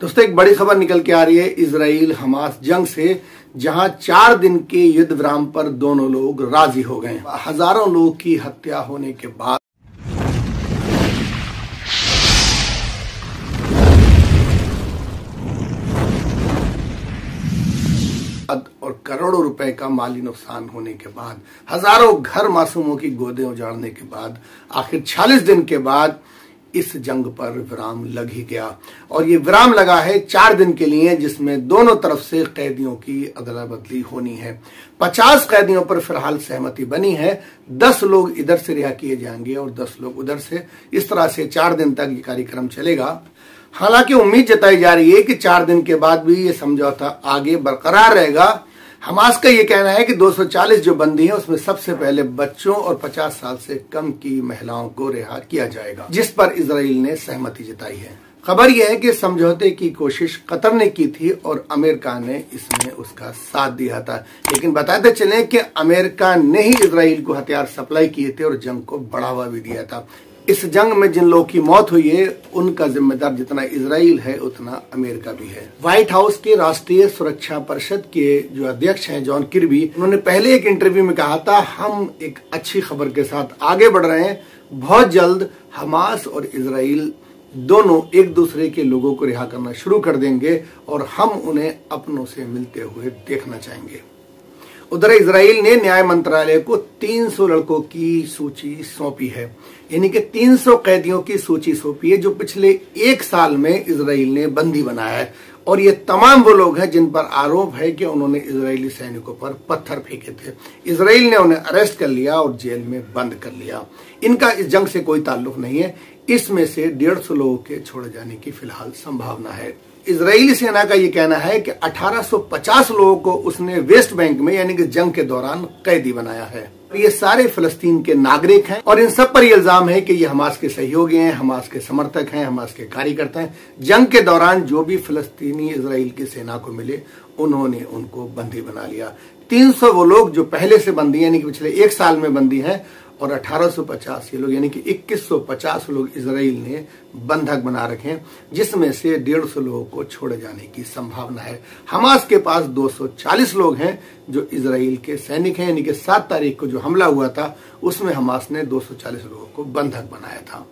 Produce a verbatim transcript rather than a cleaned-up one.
दोस्तों एक बड़ी खबर निकल के आ रही है इजराइल हमास जंग से, जहां चार दिन के युद्ध विराम पर दोनों लोग राजी हो गए। हजारों लोग की हत्या होने के बाद और करोड़ों रुपए का माली नुकसान होने के बाद, हजारों घर मासूमों की गोदें उजाड़ने के बाद, आखिर छियालीस दिन के बाद इस जंग पर विराम लग ही गया। और ये विराम लगा है चार दिन के लिए, जिसमें दोनों तरफ से कैदियों की अदला बदली होनी है। पचास कैदियों पर फिलहाल सहमति बनी है, दस लोग इधर से रिहा किए जाएंगे और दस लोग उधर से। इस तरह से चार दिन तक ये कार्यक्रम चलेगा। हालांकि उम्मीद जताई जा रही है कि चार दिन के बाद भी ये समझौता आगे बरकरार रहेगा। हमास का ये कहना है कि दो सौ चालीस जो बंदी हैं उसमें सबसे पहले बच्चों और पचास साल से कम की महिलाओं को रिहा किया जाएगा, जिस पर इजराइल ने सहमति जताई है। खबर यह है कि समझौते की कोशिश कतर ने की थी और अमेरिका ने इसमें उसका साथ दिया था, लेकिन बताते चले कि अमेरिका ने ही इजराइल को हथियार सप्लाई किए थे और जंग को बढ़ावा भी दिया था। इस जंग में जिन लोगों की मौत हुई है उनका जिम्मेदार जितना इजराइल है उतना अमेरिका भी है। व्हाइट हाउस के राष्ट्रीय सुरक्षा परिषद के जो अध्यक्ष हैं जॉन किर्बी, उन्होंने पहले एक इंटरव्यू में कहा था, हम एक अच्छी खबर के साथ आगे बढ़ रहे हैं, बहुत जल्द हमास और इजराइल दोनों एक दूसरे के लोगों को रिहा करना शुरू कर देंगे और हम उन्हें अपनों से मिलते हुए देखना चाहेंगे। उधर इजराइल ने न्याय मंत्रालय को तीन सौ लड़कों की सूची सौंपी है, यानी कि तीन सौ कैदियों की सूची सौंपी है जो पिछले एक साल में इजराइल ने बंदी बनाया है। और ये तमाम वो लोग हैं जिन पर आरोप है कि उन्होंने इजरायली सैनिकों पर पत्थर फेंके थे। इजराइल ने उन्हें अरेस्ट कर लिया और जेल में बंद कर लिया। इनका इस जंग से कोई ताल्लुक नहीं है। इसमें से डेढ़ सौ लोगों के छोड़े जाने की फिलहाल संभावना है। इजरायली सेना का ये कहना है कि अठारह सौ पचास लोगों को उसने वेस्ट बैंक में यानी कि जंग के दौरान कैदी बनाया है। ये सारे फिलिस्तीन के नागरिक हैं और इन सब पर ये इल्जाम है कि ये हमास के सहयोगी हैं, हमास के समर्थक हैं, हमास के कार्यकर्ता हैं। जंग के दौरान जो भी फिलिस्तीनी इजराइल की सेना को मिले उन्होंने उनको बंदी बना लिया। तीन सौ वो लोग जो पहले से बंदी यानी कि पिछले एक साल में बंदी हैं और अठारह सौ पचास ये लोग यानी कि इक्कीस सौ पचास लोग इजराइल ने बंधक बना रखे हैं, जिसमें से डेढ़ सौ लोगों को छोड़े जाने की संभावना है। हमास के पास दो सौ चालीस लोग हैं जो इजराइल के सैनिक हैं, यानी कि सात तारीख को जो हमला हुआ था उसमें हमास ने दो सौ चालीस लोगों को बंधक बनाया था।